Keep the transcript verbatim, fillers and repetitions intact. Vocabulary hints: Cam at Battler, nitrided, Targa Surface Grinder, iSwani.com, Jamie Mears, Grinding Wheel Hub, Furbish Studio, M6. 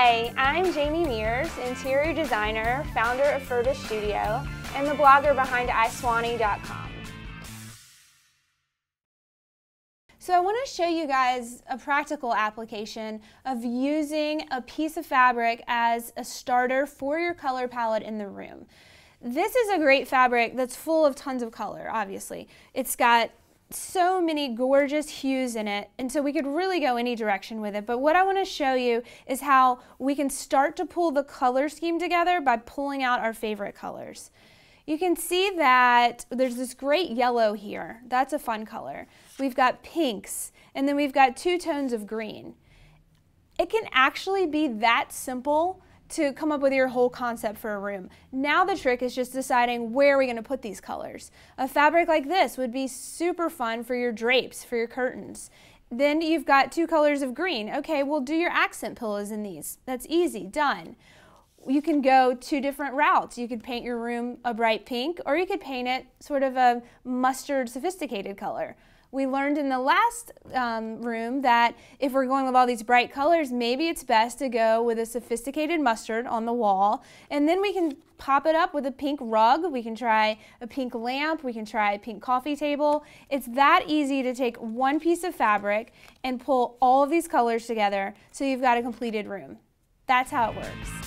Hi, I'm Jamie Mears, interior designer, founder of Furbish Studio, and the blogger behind i Swani dot com. So I want to show you guys a practical application of using a piece of fabric as a starter for your color palette in the room. This is a great fabric that's full of tons of color, obviously. It's got so many gorgeous hues in it, and so we could really go any direction with it. But what I want to show you is how we can start to pull the color scheme together by pulling out our favorite colors. You can see that there's this great yellow here. That's a fun color. We've got pinks, and then we've got two tones of green. It can actually be that simple to come up with your whole concept for a room. Now the trick is just deciding where are we going to put these colors. A fabric like this would be super fun for your drapes, for your curtains. Then you've got two colors of green. Okay, well, do your accent pillows in these. That's easy, done. You can go two different routes. You could paint your room a bright pink, or you could paint it sort of a mustard, sophisticated color. We learned in the last um, room that if we're going with all these bright colors, maybe it's best to go with a sophisticated mustard on the wall, and then we can pop it up with a pink rug. We can try a pink lamp. We can try a pink coffee table. It's that easy to take one piece of fabric and pull all of these colors together so you've got a completed room. That's how it works.